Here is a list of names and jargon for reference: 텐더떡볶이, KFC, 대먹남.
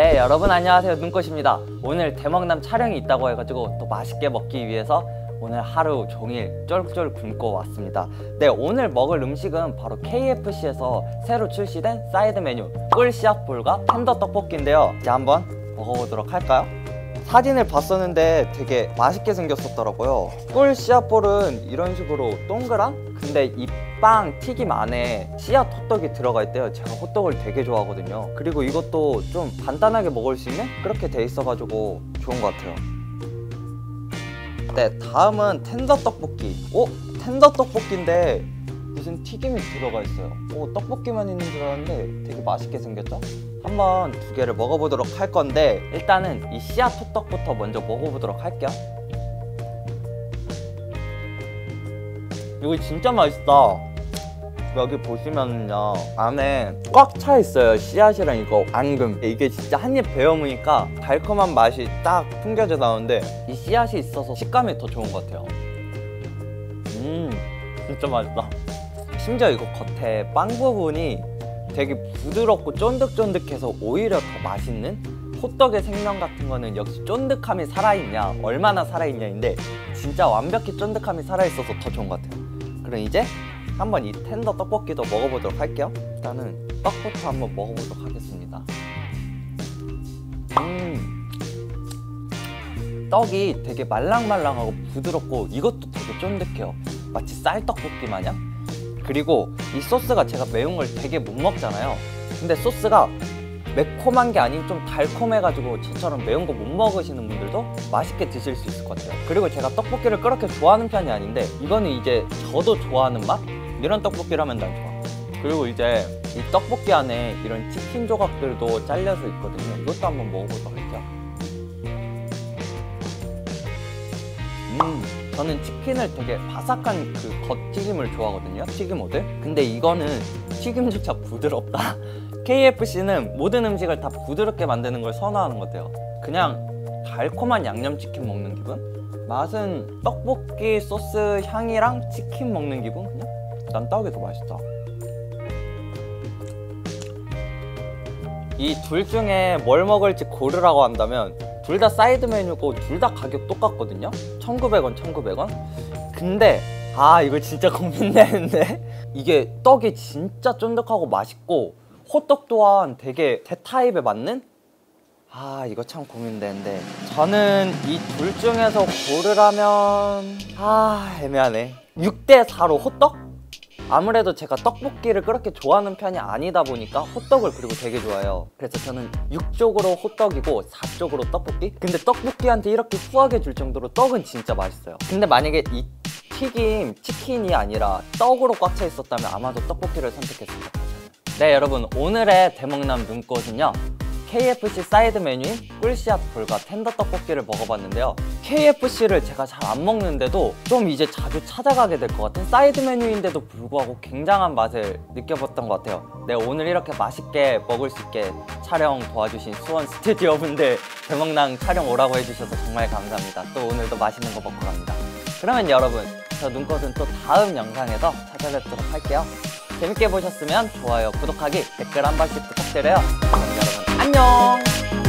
네, 여러분 안녕하세요. 눈꽃입니다. 오늘 대먹남 촬영이 있다고 해가지고 또 맛있게 먹기 위해서 오늘 하루 종일 쫄쫄 굶고 왔습니다. 네, 오늘 먹을 음식은 바로 KFC에서 새로 출시된 사이드 메뉴 꿀씨앗볼과 텐더떡볶이인데요. 이제 한번 먹어보도록 할까요? 사진을 봤었는데 되게 맛있게 생겼었더라고요. 꿀씨앗볼은 이런 식으로 동그란? 근데 이 빵 튀김 안에 씨앗 호떡이 들어가 있대요. 제가 호떡을 되게 좋아하거든요. 그리고 이것도 좀 간단하게 먹을 수 있는? 그렇게 돼 있어가지고 좋은 것 같아요. 네, 다음은 텐더떡볶이. 오? 텐더떡볶이인데 무슨 튀김이 들어가 있어요. 오, 떡볶이만 있는 줄 알았는데 되게 맛있게 생겼죠? 한번 두 개를 먹어보도록 할 건데 일단은 이 씨앗 호떡부터 먼저 먹어보도록 할게요. 이거 진짜 맛있다. 여기 보시면요, 안에 꽉 차 있어요. 씨앗이랑 이거 앙금. 이게 진짜 한입 베어무니까 달콤한 맛이 딱 풍겨져 나오는데 이 씨앗이 있어서 식감이 더 좋은 것 같아요. 진짜 맛있다. 심지어 이거 겉에 빵 부분이 되게 부드럽고 쫀득쫀득해서 오히려 더 맛있는? 호떡의 생명 같은 거는 역시 쫀득함이 살아있냐, 얼마나 살아있냐인데 진짜 완벽히 쫀득함이 살아있어서 더 좋은 것 같아요. 그럼 이제 한번 이 텐더 떡볶이도 먹어보도록 할게요. 일단은 떡부터 한번 먹어보도록 하겠습니다. 떡이 되게 말랑말랑하고 부드럽고 이것도 되게 쫀득해요. 마치 쌀떡볶이 마냥? 그리고 이 소스가 제가 매운 걸 되게 못 먹잖아요. 근데 소스가 매콤한 게 아닌 좀 달콤해가지고 저처럼 매운 거 못 먹으시는 분들도 맛있게 드실 수 있을 것 같아요. 그리고 제가 떡볶이를 그렇게 좋아하는 편이 아닌데 이거는 이제 저도 좋아하는 맛? 이런 떡볶이라면 난 좋아. 그리고 이제 이 떡볶이 안에 이런 치킨 조각들도 잘려서 있거든요. 이것도 한번 먹어보도록 할게요. 저는 치킨을 되게 바삭한 그 겉튀김을 좋아하거든요. 튀김옷을. 근데 이거는 튀김조차 부드럽다. KFC는 모든 음식을 다 부드럽게 만드는 걸 선호하는 것 같아요. 그냥 달콤한 양념치킨 먹는 기분? 맛은 떡볶이 소스 향이랑 치킨 먹는 기분? 그냥? 난 떡이 더 맛있다. 이 둘 중에 뭘 먹을지 고르라고 한다면 둘 다 사이드 메뉴고 둘 다 가격 똑같거든요? 1,900원, 1,900원? 근데 아, 이거 진짜 고민되는데? 이게 떡이 진짜 쫀득하고 맛있고 호떡 또한 되게 제 타입에 맞는? 아, 이거 참 고민되는데 저는 이 둘 중에서 고르라면 아, 애매하네. 6대4로 호떡? 아무래도 제가 떡볶이를 그렇게 좋아하는 편이 아니다 보니까 호떡을 그리고 되게 좋아해요. 그래서 저는 6쪽으로 호떡이고 4쪽으로 떡볶이? 근데 떡볶이한테 이렇게 후하게 줄 정도로 떡은 진짜 맛있어요. 근데 만약에 이 튀김 치킨이 아니라 떡으로 꽉 차 있었다면 아마도 떡볶이를 선택했을 것 같아요. 네, 여러분 오늘의 대먹남 눈꽃은요, KFC 사이드 메뉴인 꿀씨앗볼과 텐더떡볶이를 먹어봤는데요. KFC를 제가 잘 안 먹는데도 좀 이제 자주 찾아가게 될 것 같은 사이드 메뉴인데도 불구하고 굉장한 맛을 느껴봤던 것 같아요. 네, 오늘 이렇게 맛있게 먹을 수 있게 촬영 도와주신 수원 스튜디오 분들, 대먹남 촬영 오라고 해주셔서 정말 감사합니다. 또 오늘도 맛있는 거 먹고 갑니다. 그러면 여러분, 저 눈꽃은 또 다음 영상에서 찾아뵙도록 할게요. 재밌게 보셨으면 좋아요, 구독하기, 댓글 한 번씩 부탁드려요. 그럼 여러분 안녕!